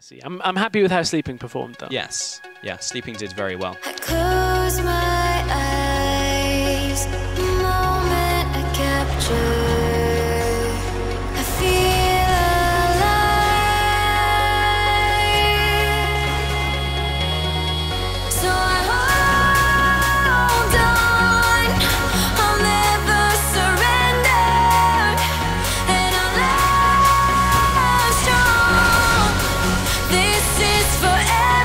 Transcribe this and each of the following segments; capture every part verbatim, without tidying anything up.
See, I'm, I'm happy with how Sleeping performed, though. Yes. Yeah, Sleeping did very well. I close my eyes, the moment I capture, I feel alive. So I hold on, I'll never surrender, and I'll love strong. This is forever.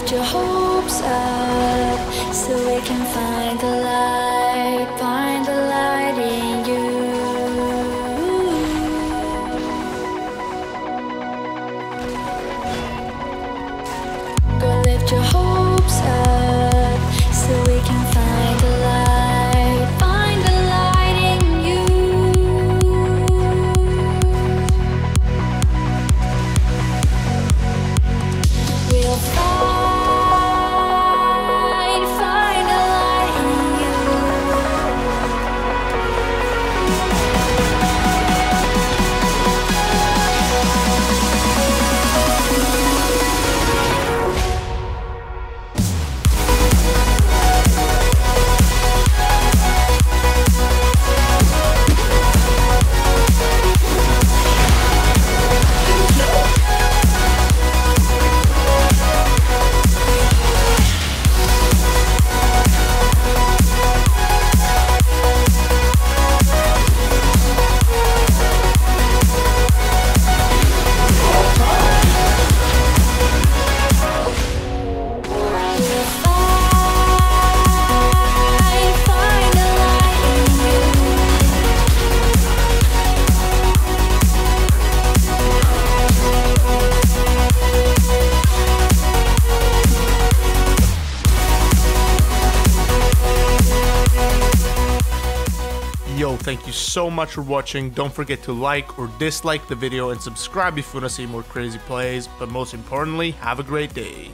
lift your hopes up so we can find the light, find the light in you. Go lift your hopes up so we can find the light. Yo, thank you so much for watching. Don't forget to like or dislike the video and subscribe if you want to see more crazy plays. But most importantly, have a great day.